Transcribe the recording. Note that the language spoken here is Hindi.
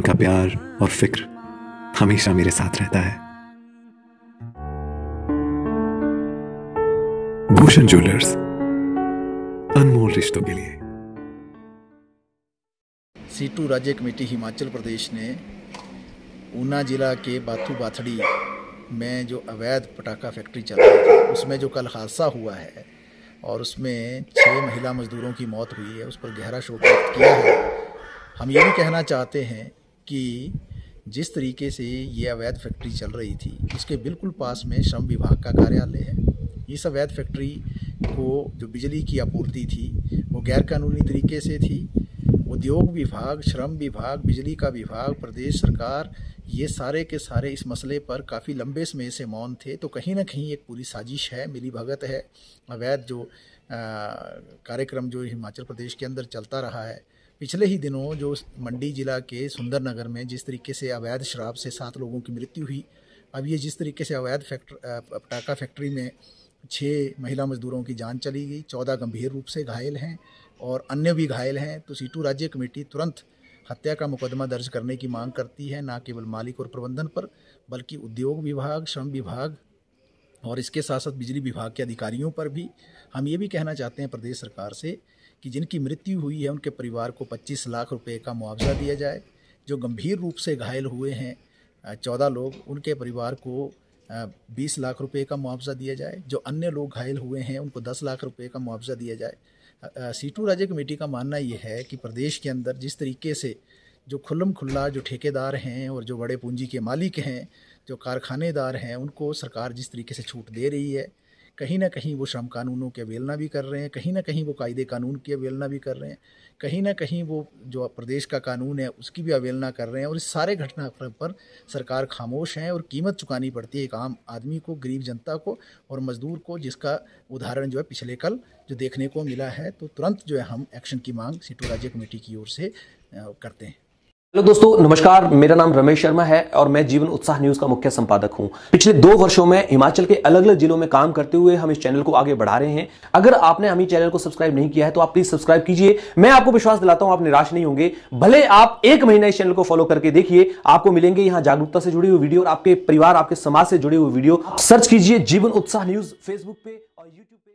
उनका प्यार और फिक्र हमेशा मेरे साथ रहता है। भूषण ज्वेलर्स, अनमोल रिश्तों के लिए। सीटू राज्य कमेटी हिमाचल प्रदेश ने ऊना जिला के बाथू बाथड़ी में जो अवैध पटाखा फैक्ट्री चल रही थी, उसमें जो कल हादसा हुआ है और उसमें 6 महिला मजदूरों की मौत हुई है, उस पर गहरा शोक व्यक्त किया है। हम ये भी कहना चाहते हैं कि जिस तरीके से ये अवैध फैक्ट्री चल रही थी, उसके बिल्कुल पास में श्रम विभाग का कार्यालय है। इस अवैध फैक्ट्री को जो बिजली की आपूर्ति थी वो गैरकानूनी तरीके से थी। उद्योग विभाग, श्रम विभाग, बिजली का विभाग, प्रदेश सरकार, ये सारे के सारे इस मसले पर काफ़ी लंबे समय से मौन थे। तो कहीं ना कहीं एक पूरी साजिश है, मिलीभगत है। अवैध जो कार्यक्रम जो हिमाचल प्रदेश के अंदर चलता रहा है, पिछले ही दिनों जो मंडी जिला के सुंदरनगर में जिस तरीके से अवैध शराब से 7 लोगों की मृत्यु हुई, अब ये जिस तरीके से अवैध पटाखा फैक्ट्री में 6 महिला मजदूरों की जान चली गई, 14 गंभीर रूप से घायल हैं और अन्य भी घायल हैं। तो सीटू राज्य कमेटी तुरंत हत्या का मुकदमा दर्ज करने की मांग करती है, ना केवल मालिक और प्रबंधन पर बल्कि उद्योग विभाग, श्रम विभाग और इसके साथ साथ बिजली विभाग के अधिकारियों पर भी। हम ये भी कहना चाहते हैं प्रदेश सरकार से कि जिनकी मृत्यु हुई है उनके परिवार को 25 लाख रुपए का मुआवजा दिया जाए। जो गंभीर रूप से घायल हुए हैं 14 लोग, उनके परिवार को 20 लाख रुपए का मुआवजा दिया जाए। जो अन्य लोग घायल हुए हैं उनको 10 लाख रुपए का मुआवजा दिया जाए। सीटू राज्य कमेटी का मानना ये है कि प्रदेश के अंदर जिस तरीके से जो खुल्लम खुल्ला जो ठेकेदार हैं और जो बड़े पूंजी के मालिक हैं, जो कारखानेदार हैं, उनको सरकार जिस तरीके से छूट दे रही है, कहीं ना कहीं वो श्रम कानूनों की अवहेलना भी कर रहे हैं, कहीं ना कहीं वो कायदे कानून की अवहेलना भी कर रहे हैं, कहीं ना कहीं वो जो प्रदेश का कानून है उसकी भी अवहेलना कर रहे हैं। और इस सारे घटनाक्रम पर सरकार खामोश है और कीमत चुकानी पड़ती है एक आम आदमी को, गरीब जनता को और मजदूर को, जिसका उदाहरण जो है पिछले कल जो देखने को मिला है। तो तुरंत जो है हम एक्शन की मांग सीटू राज्य कमेटी की ओर से करते हैं। हेलो दोस्तों, नमस्कार। मेरा नाम रमेश शर्मा है और मैं जीवन उत्साह न्यूज़ का मुख्य संपादक हूं। पिछले 2 वर्षों में हिमाचल के अलग अलग जिलों में काम करते हुए हम इस चैनल को आगे बढ़ा रहे हैं। अगर आपने हमें चैनल को सब्सक्राइब नहीं किया है तो आप प्लीज सब्सक्राइब कीजिए। मैं आपको विश्वास दिलाता हूं आप निराश नहीं होंगे। भले आप 1 महीना इस चैनल को फॉलो करके देखिए, आपको मिलेंगे यहाँ जागरूकता से जुड़ी हुई वीडियो और आपके परिवार, आपके समाज से जुड़ी हुई वीडियो। सर्च कीजिए जीवन उत्साह न्यूज़ फेसबुक पे और यूट्यूब।